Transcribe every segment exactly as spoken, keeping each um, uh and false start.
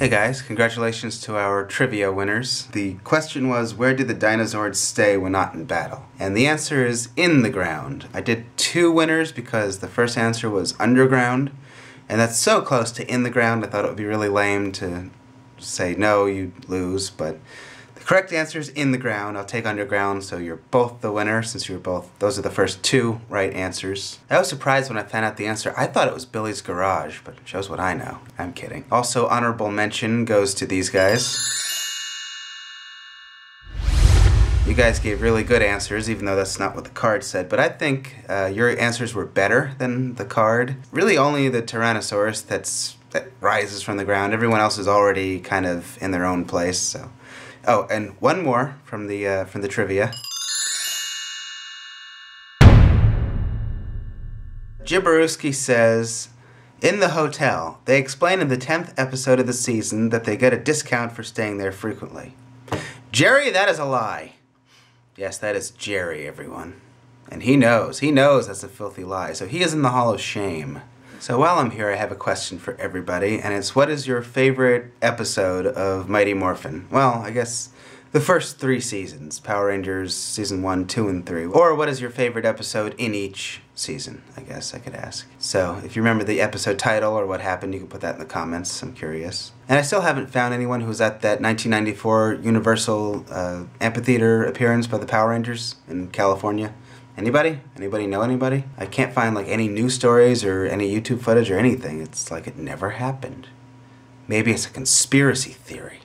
Hey guys, congratulations to our trivia winners. The question was, where did the dinosaurs stay when not in battle? And the answer is in the ground. I did two winners because the first answer was underground, and that's so close to in the ground I thought it would be really lame to say no, you lose, but the correct answer is in the ground. I'll take underground, so you're both the winner since you were both, those are the first two right answers. I was surprised when I found out the answer. I thought it was Billy's Garage, but it shows what I know. I'm kidding. Also, honorable mention goes to these guys. You guys gave really good answers, even though that's not what the card said, but I think uh, your answers were better than the card. Really only the Tyrannosaurus that's that rises from the ground. Everyone else is already kind of in their own place, so. Oh, and one more from the uh, from the trivia. Jibberuski says, in the hotel, they explain in the tenth episode of the season that they get a discount for staying there frequently. Jerry, that is a lie. Yes, that is Jerry, everyone. And he knows. He knows that's a filthy lie. So he is in the Hall of Shame. So while I'm here, I have a question for everybody, and it's what is your favorite episode of Mighty Morphin? Well, I guess the first three seasons, Power Rangers season one, two, and three. Or what is your favorite episode in each season, I guess I could ask. So if you remember the episode title or what happened, you can put that in the comments, I'm curious. And I still haven't found anyone who was at that nineteen ninety-four Universal uh, Amphitheater appearance by the Power Rangers in California. Anybody? Anybody know anybody? I can't find like any news stories or any YouTube footage or anything. It's like it never happened. Maybe it's a conspiracy theory.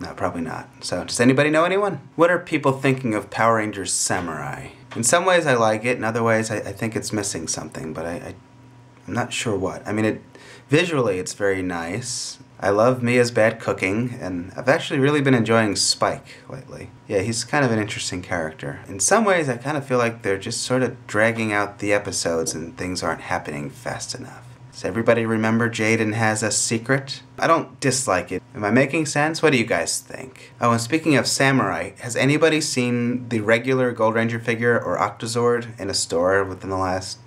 No, probably not. So, does anybody know anyone? What are people thinking of Power Rangers Samurai? In some ways I like it, in other ways I, I think it's missing something, but I, I, I'm not sure what. I mean, it visually it's very nice. I love Mia's bad cooking, and I've actually really been enjoying Spike lately. Yeah, he's kind of an interesting character. In some ways, I kind of feel like they're just sort of dragging out the episodes and things aren't happening fast enough. Does everybody remember Jaden has a secret? I don't dislike it. Am I making sense? What do you guys think? Oh, and speaking of Samurai, has anybody seen the regular Gold Ranger figure or Octazord in a store within the last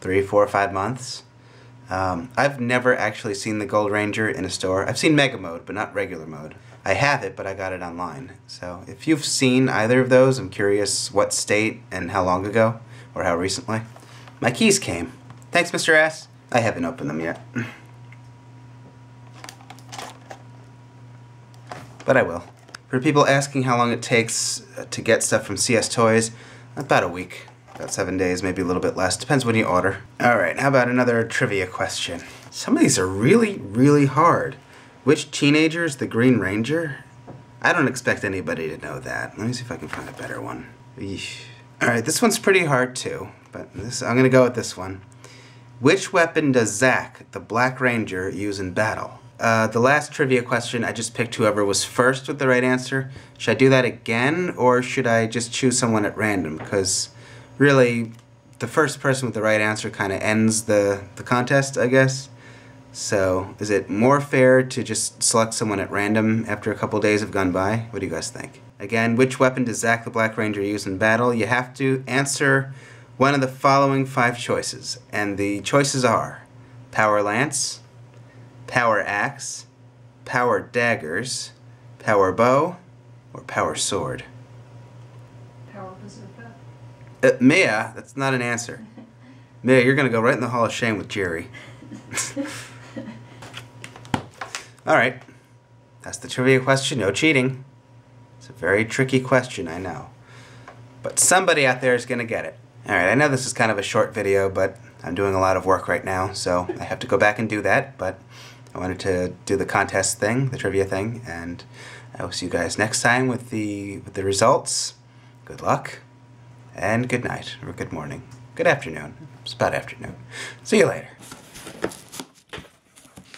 three, four, five months? Um, I've never actually seen the Gold Ranger in a store. I've seen Mega Mode, but not regular mode. I have it, but I got it online. So if you've seen either of those, I'm curious what state and how long ago, or how recently. My keys came. Thanks, Mister Ass. I haven't opened them yet. But I will. For people asking how long it takes to get stuff from C S Toys, about a week. About seven days, maybe a little bit less. Depends when you order. Alright, how about another trivia question? Some of these are really, really hard. Which teenager is the Green Ranger? I don't expect anybody to know that. Let me see if I can find a better one. Alright, this one's pretty hard too, but this, I'm gonna go with this one. Which weapon does Zack, the Black Ranger, use in battle? Uh, the last trivia question, I just picked whoever was first with the right answer. Should I do that again, or should I just choose someone at random? Because really, the first person with the right answer kind of ends the, the contest, I guess. So, is it more fair to just select someone at random after a couple days have gone by? What do you guys think? Again, which weapon does Zack the Black Ranger use in battle? You have to answer one of the following five choices. And the choices are Power Lance, Power Axe, Power Daggers, Power Bow, or Power Sword. Power Bazooka. Uh, Mia, that's not an answer. Mia, you're gonna go right in the Hall of Shame with Jerry. Alright, that's the trivia question, no cheating. It's a very tricky question, I know. But somebody out there is gonna get it. Alright, I know this is kind of a short video, but I'm doing a lot of work right now, so I have to go back and do that, but I wanted to do the contest thing, the trivia thing, and I will see you guys next time with the, with the results. Good luck. And good night, or good morning, good afternoon, it's about afternoon. See you later.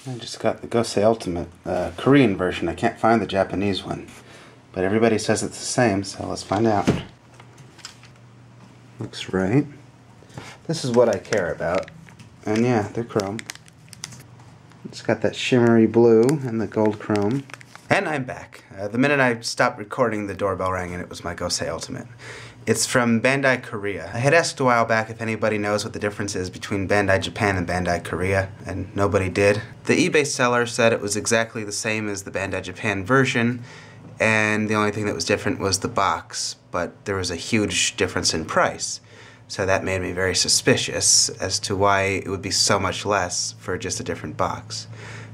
I just got the Gosei Ultimate uh, Korean version. I can't find the Japanese one, but everybody says it's the same, so let's find out. Looks right. This is what I care about, and yeah, they're chrome. It's got that shimmery blue and the gold chrome. And I'm back. Uh, the minute I stopped recording, the doorbell rang and it was my Gosei Ultimate. It's from Bandai Korea. I had asked a while back if anybody knows what the difference is between Bandai Japan and Bandai Korea, and nobody did. The eBay seller said it was exactly the same as the Bandai Japan version, and the only thing that was different was the box, but there was a huge difference in price. So that made me very suspicious as to why it would be so much less for just a different box,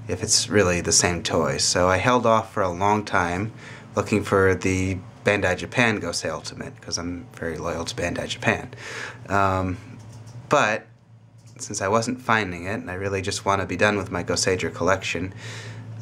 if it's really the same toy. So I held off for a long time looking for the Bandai Japan Gosei Ultimate, because I'm very loyal to Bandai Japan. Um, but since I wasn't finding it, and I really just want to be done with my Goseiger collection,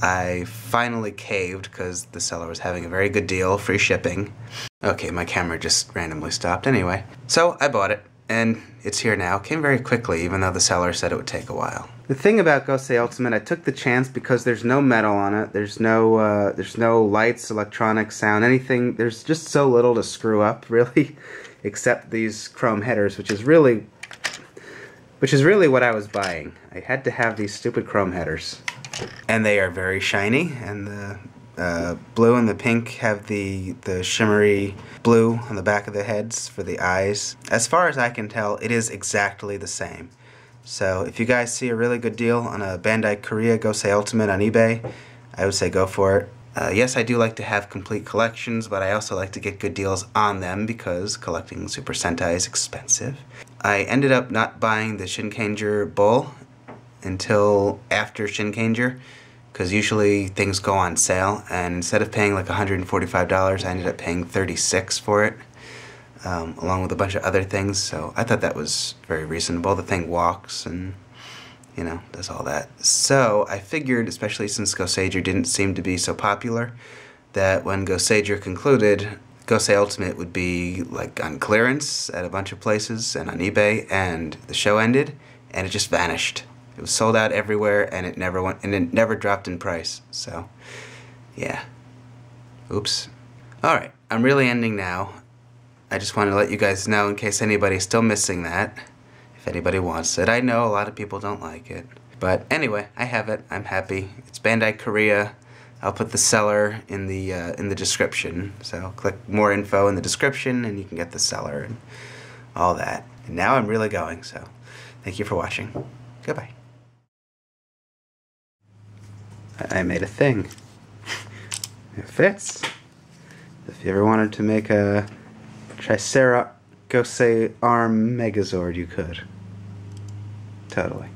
I finally caved because the seller was having a very good deal, free shipping. Okay, my camera just randomly stopped anyway. So I bought it, and it's here now. It came very quickly, even though the seller said it would take a while. The thing about Gosei Ultimate, I took the chance because there's no metal on it, there's no, uh, there's no lights, electronics, sound, anything. There's just so little to screw up, really, except these chrome headers, which is really, which is really what I was buying. I had to have these stupid chrome headers. And they are very shiny, and the uh, blue and the pink have the, the shimmery blue on the back of the heads for the eyes. As far as I can tell, it is exactly the same. So if you guys see a really good deal on a Bandai Korea Gosei Ultimate on eBay, I would say go for it. Uh, yes, I do like to have complete collections, but I also like to get good deals on them because collecting Super Sentai is expensive. I ended up not buying the Shinkenger Bull until after Shinkenger, because usually things go on sale, and instead of paying like one hundred forty-five dollars, I ended up paying thirty-six dollars for it, um, along with a bunch of other things, so I thought that was very reasonable. The thing walks and, you know, does all that. So I figured, especially since Goseiger didn't seem to be so popular, that when Goseiger concluded, Gosei Ultimate would be like on clearance at a bunch of places and on eBay, and the show ended, and it just vanished. It was sold out everywhere, and it never went, and it never dropped in price. So, yeah. Oops. All right, I'm really ending now. I just wanted to let you guys know in case anybody's still missing that, if anybody wants it. I know a lot of people don't like it, but anyway, I have it. I'm happy. It's Bandai Korea. I'll put the seller in the uh, in the description. So click more info in the description, and you can get the seller and all that. And now I'm really going. So, thank you for watching. Goodbye. I made a thing. It fits. If you ever wanted to make a Tricera Gosei Arm Megazord, you could. Totally.